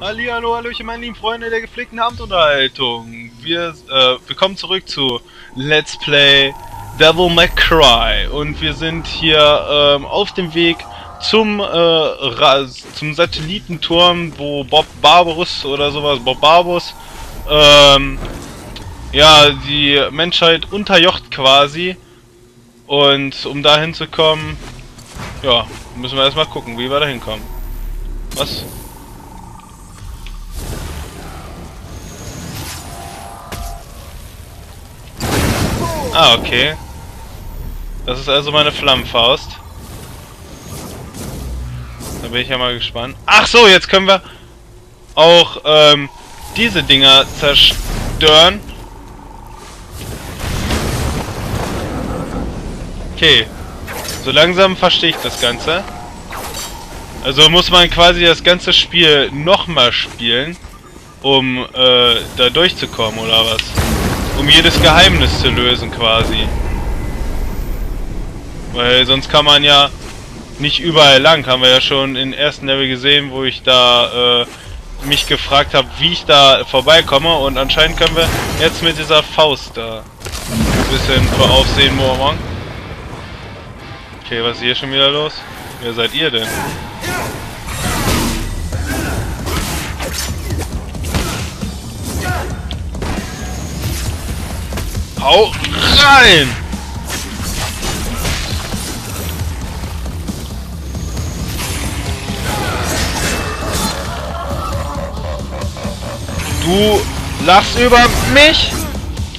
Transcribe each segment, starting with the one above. Hallihallo, hallöchen, meine lieben Freunde der gepflegten Abendunterhaltung. Wir kommen zurück zu Let's Play Devil May Cry. Und wir sind hier auf dem Weg zum Satellitenturm, wo Bob Barbarus oder sowas, ja, die Menschheit unterjocht quasi. Und um da hinzukommen, ja, müssen wir erstmal gucken, wie wir da hinkommen. Was? Ah, okay. Das ist also meine Flammenfaust. Da bin ich ja mal gespannt. Ach so, jetzt können wir auch diese Dinger zerstören. Okay. So langsam verstehe ich das Ganze. Also muss man quasi das ganze Spiel nochmal spielen, um da durchzukommen, oder was? Um jedes Geheimnis zu lösen quasi. Weil sonst kann man ja nicht überall lang. Haben wir ja schon im ersten Level gesehen, wo ich da mich gefragt habe, wie ich da vorbeikomme. Und anscheinend können wir jetzt mit dieser Faust da ein bisschen für Aufsehen morgen. Okay, was ist hier schon wieder los? Wer seid ihr denn? Hau rein! Du lachst über mich?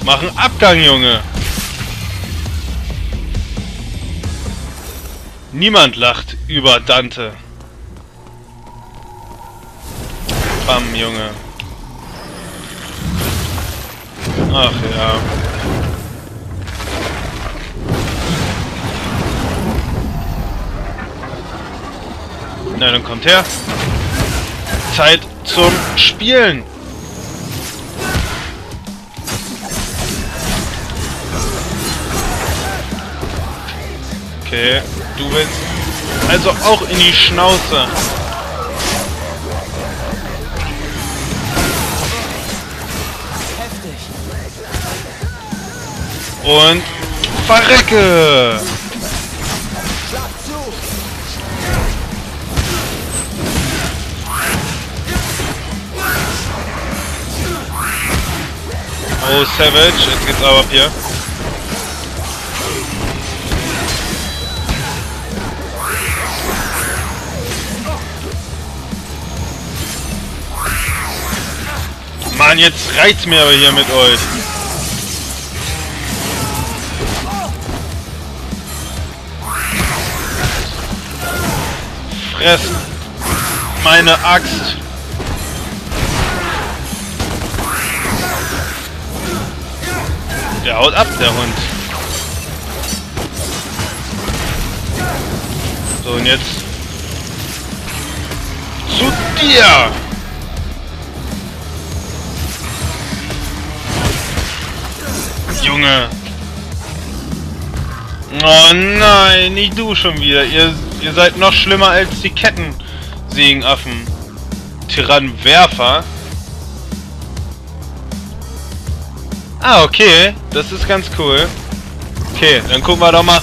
Mach einen Abgang, Junge! Niemand lacht über Dante. Bam, Junge. Ach ja. Na, dann kommt her. Zeit zum Spielen. Okay, du willst also auch in die Schnauze. Und verrecke! Oh, Savage, jetzt geht's aber ab hier. Mann, jetzt reicht's mir aber hier mit euch. Fress meine Axt. Der haut ab, der Hund. So, und jetzt zu dir! Junge! Oh nein, nicht du schon wieder. Ihr seid noch schlimmer als die Kettensägenaffen. Tyrannenwerfer. Ah, okay. Das ist ganz cool. Okay, dann gucken wir doch mal,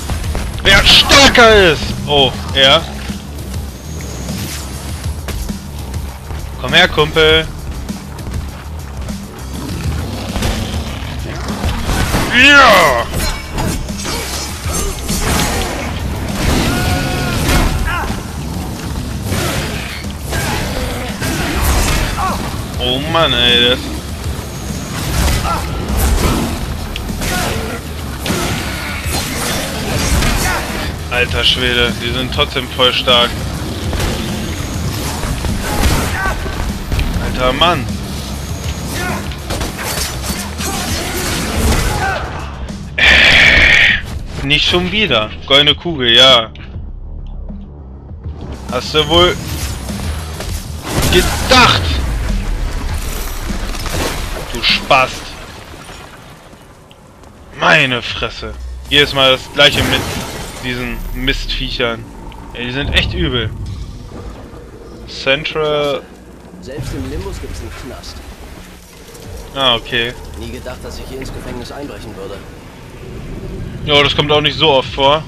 wer stärker ist. Oh, er. Komm her, Kumpel. Ja! Oh Mann, ey, das... Alter Schwede, die sind trotzdem voll stark. Alter Mann. Nicht schon wieder. Goldene Kugel, ja. Hast du wohl gedacht? Du Spast. Meine Fresse. Jedes Mal das gleiche mit diesen Mistviechern. Ey, die sind echt übel. Central Selbst im Limbus gibt's einen Knast. Ah, okay. Nie gedacht, dass ich hier ins Gefängnis einbrechen würde. Ja, das kommt auch nicht so oft vor.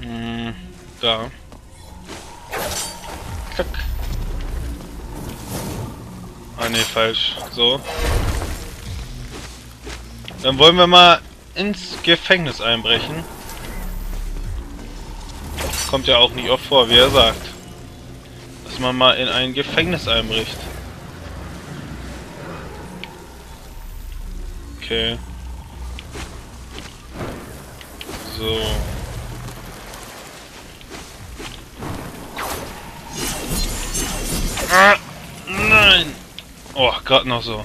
Hm, da. Kack. Ah, ne, falsch. So. Dann wollen wir mal ins Gefängnis einbrechen. Kommt ja auch nicht oft vor, wie er sagt. Dass man mal in ein Gefängnis einbricht. Okay. So. Ah, nein! Oh, gerade noch so.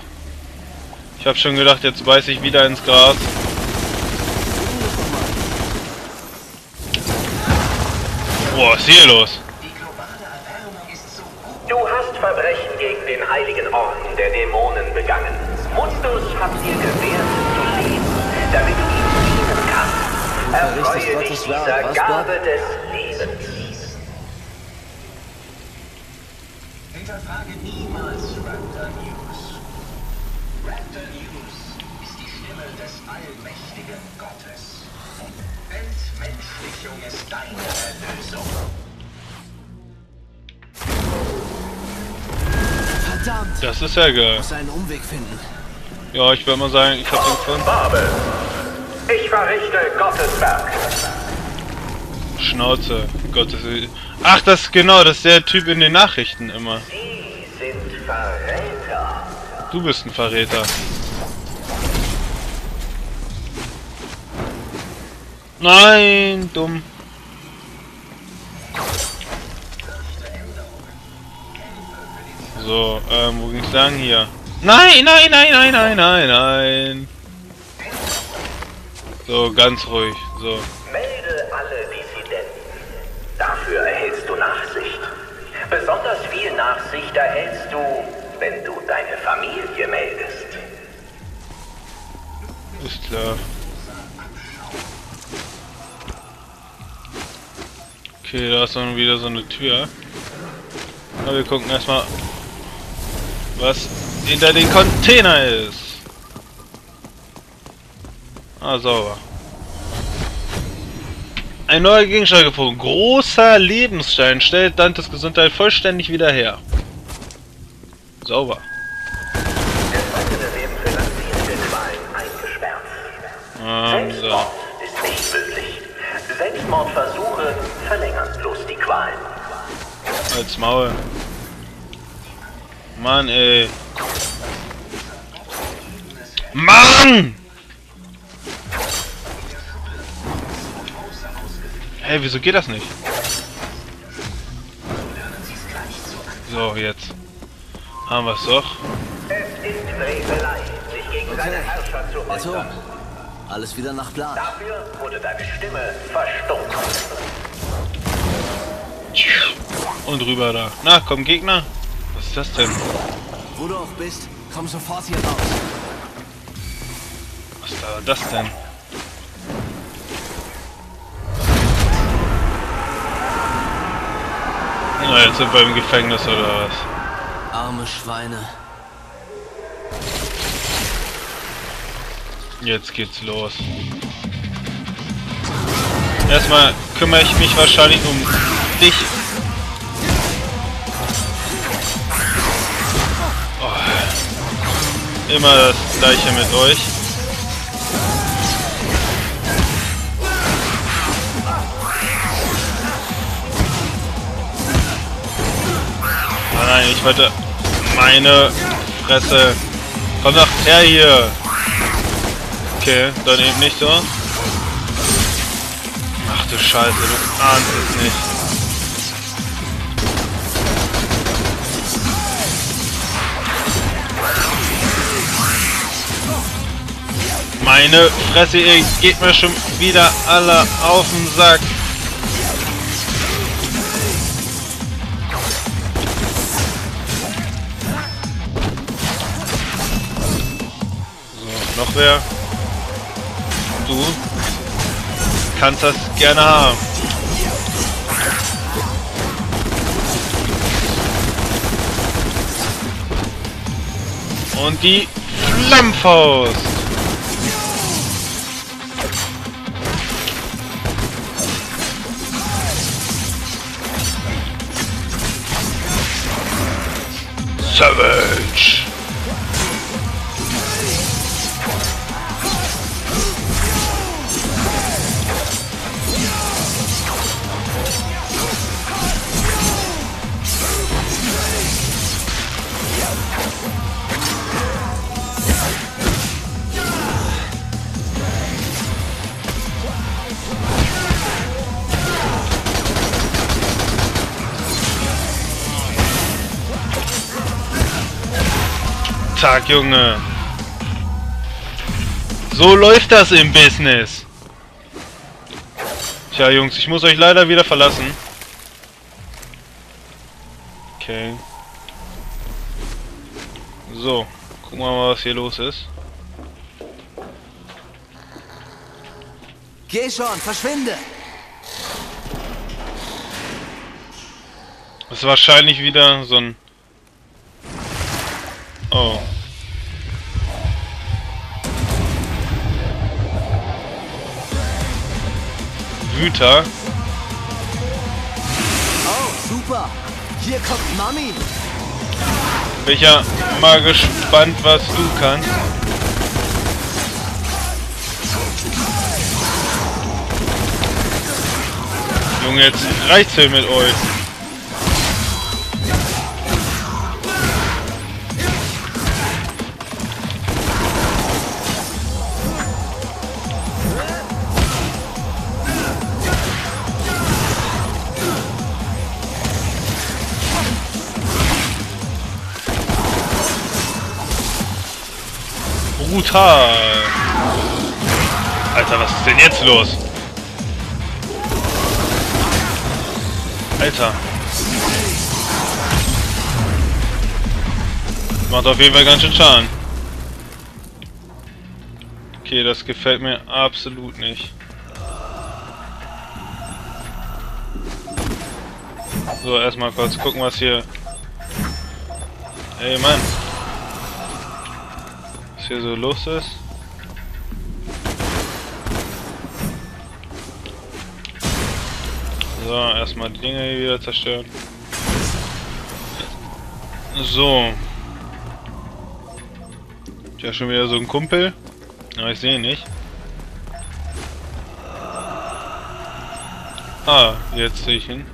Ich habe schon gedacht, jetzt beiß ich wieder ins Gras. Boah, was ist hier los? Du hast Verbrechen gegen den heiligen Orden der Dämonen begangen. Mundus hat dir gewährt zu leben, damit du ihm dienen kannst. Erfreue dich dieser Gabe des Lebens. Hinterfrage niemals Raptor News. Raptor News ist die Stimme des allmächtigen Gottes. Entmenschlichung ist deine Erlösung. Verdammt! Das ist ja geil. Ich muss einen Umweg finden. Ja, ich würde mal sagen, ich hab den gefunden. Babel. Ich verrichte Gottes Werk. Schnauze. Gottes. Ach, das ist genau, das ist der Typ in den Nachrichten immer. Sie sind Verräter. Du bist ein Verräter. Nein, dumm. So, wo ging's lang hier? Nein, nein, nein, nein, nein, nein, nein. So, ganz ruhig. So. Melde alle Dissidenten. Dafür erhältst du Nachsicht. Besonders viel Nachsicht erhältst du, wenn du deine Familie meldest. Ist klar. Okay, da ist dann wieder so eine Tür. Aber wir gucken erstmal, was hinter den Container ist. Ah, sauber. Ein neuer Gegenstand gefunden. Großer Lebensstein stellt Dantes Gesundheit vollständig wieder her. Sauber. So. Selbstmordversuche verlängern bloß die Qualen. Als Maul. Mann, ey. Mann! Hey, wieso geht das nicht? So, jetzt. Haben wir es doch. Es ist Frevelei, sich gegen seine Herrschaft zu äußern. Alles wieder nach Plan. Dafür wurde deine Stimme verstummt. Und rüber da. Na, komm Gegner. Was ist das denn? Wo du auch bist, komm sofort hier raus. Was war das denn? Na, jetzt sind wir im Gefängnis oder was? Arme Schweine. Jetzt geht's los. Erstmal kümmere ich mich wahrscheinlich um dich. Oh. Immer das Gleiche mit euch. Nein, ich wollte meine Fresse. Komm doch her hier. Okay, dann eben nicht so. Ach du Scheiße, du ahnst es nicht. Meine Fresse, ihr geht mir schon wieder alle auf den Sack. So, noch wer? Du kannst das gerne haben. Und die Flammenfaust. Savage. Zack, Junge. So läuft das im Business. Tja, Jungs, ich muss euch leider wieder verlassen. Okay. So, gucken wir mal, was hier los ist. Geh schon, verschwinde! Das ist wahrscheinlich wieder so ein... Oh. Wüter. Oh, super. Hier kommt Mami. Bin ich ja mal gespannt, was du kannst. Junge, jetzt reicht's hier mit euch. Brutal! Alter, was ist denn jetzt los? Alter! Macht auf jeden Fall ganz schön Schaden. Okay, das gefällt mir absolut nicht. So, erstmal kurz gucken, was hier... Ey, Mann! Hier so los ist. So, erstmal die Dinge hier wieder zerstören. So. Ja, schon wieder so ein Kumpel. Aber ich sehe ihn nicht. Ah, jetzt sehe ich ihn.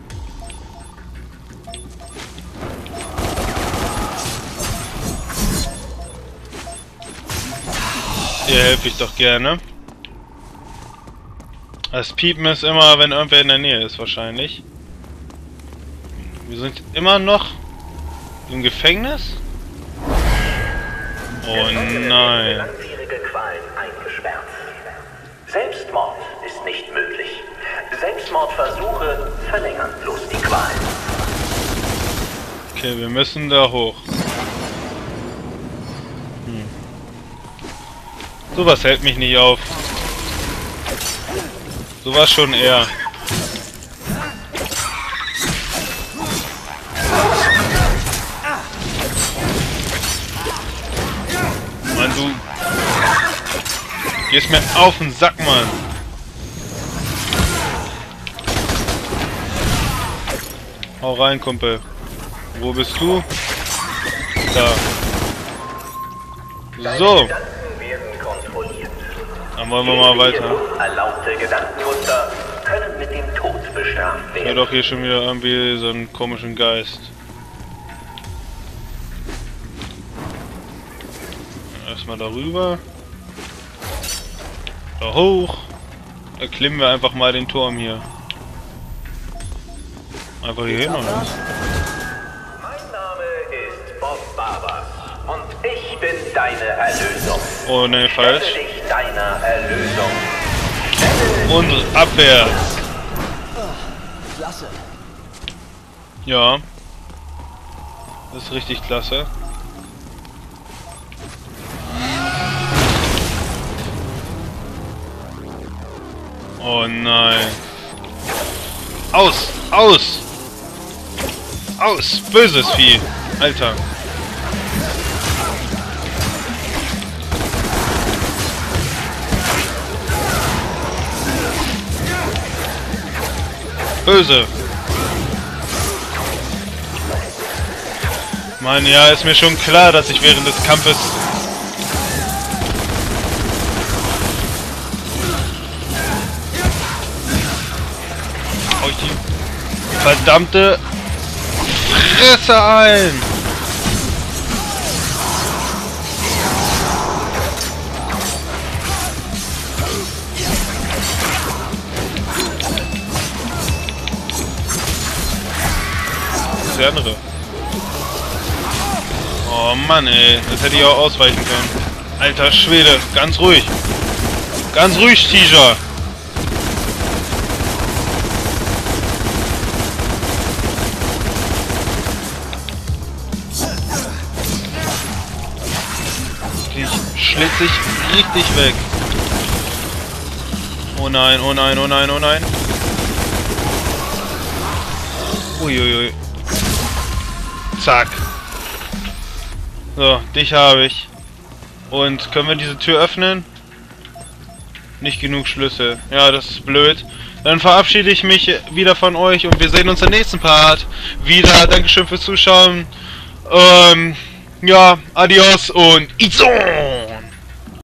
Hier helfe ich doch gerne. Das Piepen ist immer, wenn irgendwer in der Nähe ist, wahrscheinlich. Wir sind immer noch im Gefängnis? Oh nein. Selbstmord ist nicht möglich. Selbstmordversuche verlängern bloß die Qualen. Okay, wir müssen da hoch. Sowas hält mich nicht auf. Sowas schon eher. Mann, du gehst mir auf den Sack, Mann. Hau rein, Kumpel. Wo bist du? Da. So. Dann wollen wir mal weiter. Erlaubte Gedankenmuster können mit dem Tod bestraft werden. Ich höre doch hier schon wieder irgendwie so einen komischen Geist. Erstmal darüber. Da hoch. Da klimmen wir einfach mal den Turm hier. Einfach hier hin oder was? Mein Name ist Bob Barbarus und ich bin deine Erlösung. Oh ne, falsch. Deiner Erlösung. Und Abwehr. Klasse. Ja. Das ist richtig klasse. Oh nein. Aus! Aus! Aus! Böses Vieh! Alter. böse. Mann, ja, ist mir schon klar, dass ich während des Kampfes... Hau ich die verdammte Fresse ein! Der andere. Oh Mann, ey. Das hätte ich auch ausweichen können. Alter Schwede. Ganz ruhig. Ganz ruhig, Tiger. Ich schlitze dich richtig weg. Oh nein, oh nein, oh nein, oh nein. Uiuiui. Zack. So, dich habe ich. Und können wir diese Tür öffnen? Nicht genug Schlüssel. Ja, das ist blöd. Dann verabschiede ich mich wieder von euch und wir sehen uns im nächsten Part wieder. Dankeschön fürs Zuschauen. Ja, adios und Izzo!